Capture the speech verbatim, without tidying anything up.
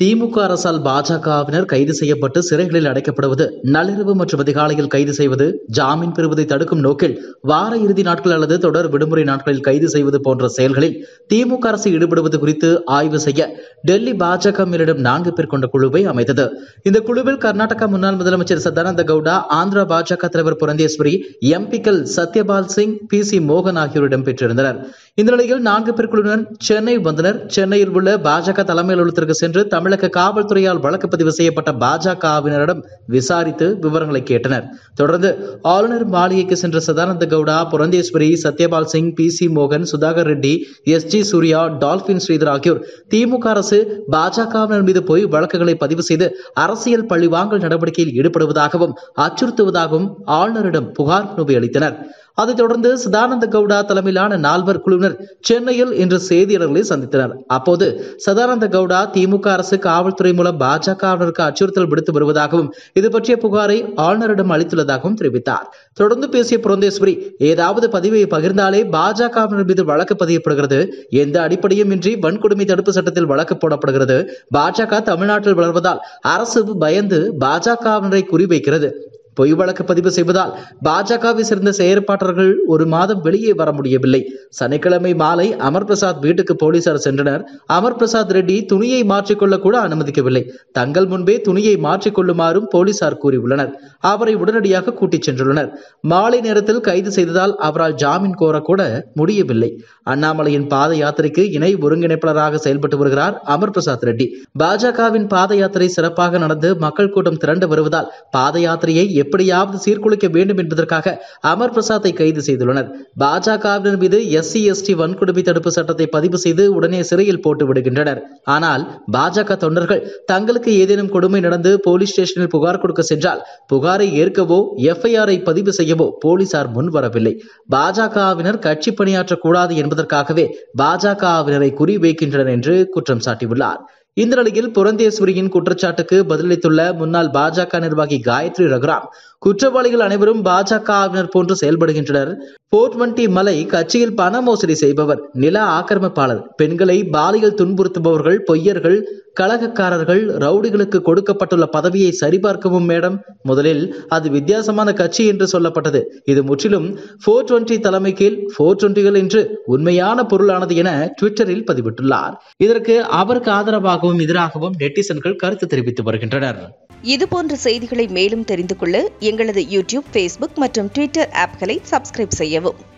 திமுக அரசால் பாஜகவினர் கைது செய்யப்பட்டு சிறைகளில் அடைக்கப்படுவது, நள்ளிரவு மற்றும் அதிகாலையில் கைது செய்வது, ஜாமீன் பெறுவதை தடுக்கும் நோக்கில் வார இறுதி நாட்கள் அல்லது தொடர் விடுமுறை நாட்களில் கைது செய்வது போன்ற செயல்களில் திமுக அரசு ஈடுபடுவது குறித்து ஆய்வு செய்ய டெல்லி பாஜகவினரிடம் நான்கு பேர் கொண்ட குழுவை அமைத்தது. இந்த குழுவில் கர்நாடக முன்னாள் முதலமைச்சர் சதானந்த கௌடா, ஆந்திரா பாஜக தலைவர் புரந்தேஸ்வரி, எம்பிக்கள் சத்யபால் சிங், பி சி மோகன் ஆகியோர் இடம்பெற்றிருந்தனர். இந்த நிலையில் நான்கு பேர் குழுவினர் சென்னை வந்தனர். சென்னையில் உள்ள பாஜக தலைமை அலுவலகத்திற்கு சென்று தமிழ் தமிழக காவல்துறையால் வழக்கு பதிவு செய்யப்பட்ட பாஜகவினரிடம் விசாரித்து விவரங்களை கேட்டனர். தொடர்ந்து ஆளுநர் மாளிகைக்கு சென்ற சதானந்த கௌடா, புரந்தேஸ்வரி, சத்யபால் சிங், பி சி மோகன், Sudhakar Reddy, S G Surya, Dolphin Sridhar ஆகியோர் திமுக அரசு பாஜகவினர் மீது போய் வழக்குகளை பதிவு செய்து அரசியல் பழிவாங்கல் நடவடிக்கையில் ஈடுபடுவதாகவும் அச்சுறுத்துவதாகவும் ஆளுநரிடம் புகார் மனுவை அளித்தனர். அதைத் தொடர்ந்து சதானந்த கௌடா தலைமையிலான நால்வர் குழுவினர் சென்னையில் இன்று செய்தியாளர்களை சந்தித்தனர். அப்போது சதானந்த கௌடா திமுக அரசு காவல்துறை மூலம் பாஜகவினருக்கு அச்சுறுத்தல் விடுத்து வருவதாகவும் இது பற்றிய புகாரை ஆளுநரிடம் அளித்துள்ளதாகவும் தெரிவித்தார். தொடர்ந்து பேசிய புரந்தேஸ்வரி, ஏதாவது பதிவை பகிர்ந்தாலே பாஜகவினர் மீது வழக்கு பதியப்படுகிறது, எந்த அடிப்படையும் இன்றி வன்கொடுமை தடுப்பு சட்டத்தில் வழக்கு போடப்படுகிறது, பாஜக தமிழ்நாட்டில் வளர்வதால் அரசு பயந்து பாஜகவினரை குறிவைக்கிறது, பொய் வழக்கு பதிவு செய்வதால் பாஜகவை சேர்ந்த செயற்பாட்டர்கள் ஒரு மாதம் வெளியே வர முடியவில்லை. சனிக்கிழமை மாலை அமர் பிரசாத் வீட்டுக்கு போலீசார் சென்றனர். அமர் பிரசாத் ரெட்டி துணியை மாற்றிக்கொள்ள கூட அனுமதிக்கவில்லை. தங்கள் முன்பே துணியை மாற்றிக்கொள்ளுமாறும் போலீசார் கூறியுள்ளனர். அவரை உடனடியாக கூட்டிச் சென்றுள்ளனர். மாலை நேரத்தில் கைது செய்ததால் அவரால் ஜாமீன் கோரக்கூட முடியவில்லை. அண்ணாமலையின் பாத யாத்திரைக்கு இணை ஒருங்கிணைப்பாளராக செயல்பட்டு வருகிறார் அமர் பிரசாத் ரெட்டி. பாஜகவின் பாத யாத்திரை சிறப்பாக நடந்து மக்கள் கூட்டம் திரண்டு வருவதால் பாத யாத்திரையை எப்படியாவது சீர்குலைக்க வேண்டும் என்பதற்காக அமர் பிரசாத்தை கைது செய்துள்ளனர். பாஜகவினர் மீது எஸ்சி எஸ்டி வன்கொடுமை தடுப்பு சட்டத்தை பதிவு செய்து உடனே சிறையில் போட்டு விடுகின்றனர். ஆனால் பாஜக தொண்டர்கள் தங்களுக்கு ஏதேனும் கொடுமை நடந்து போலீஸ் ஸ்டேஷனில் புகார் கொடுக்க சென்றால் புகாரை ஏற்கவோ எஃப்ஐஆரை பதிவு செய்யவோ போலீசார் முன்வரவில்லை. பாஜகவினர் கட்சி பணியாற்றக்கூடாது என்பதற்காகவே பாஜகவினரை குறிவைக்கின்றனர் என்று குற்றம் சாட்டியுள்ளார். இந்த நிலையில் புரந்தேஸ்வரியின் குற்றச்சாட்டுக்கு பதிலளித்துள்ள முன்னாள் பாஜக நிர்வாகி காயத்ரி ரகுராம், குற்றவாளிகள் அனைவரும் பாஜகவினர் போன்று செயல்படுகின்றனர். போர்ட்வண்டி மலை கட்சியில் பண மோசடி செய்பவர், நில ஆக்கிரமிப்பாளர், பெண்களை பாலியல் துன்புறுத்துபவர்கள், பொய்யர்கள், கலகக்காரர்கள், ரவுடிகளுக்கு கொடுக்கப்பட்டுள்ள பதவியை சரிபார்க்கவும் மேடம். முதலில் அது வித்தியாசமான கட்சி என்று சொல்லப்பட்டது. இது முற்றிலும் போர் டுவெண்டி தலைமை கீழ் போர் டுவெண்டிகள் என்று உண்மையான பொருளானது என ட்விட்டரில் பதிவிட்டுள்ளார். இதற்கு அவருக்கு ஆதரவாகவும் எதிராகவும் நெட்டிசன்கள் கருத்து தெரிவித்து வருகின்றனர். இதுபோன்ற செய்திகளை மேலும் தெரிந்து கொள்ள எங்களது யூடியூப், ஃபேஸ்புக் மற்றும் ட்விட்டர் ஆப்களை சப்ஸ்கிரைப் செய்யவும்.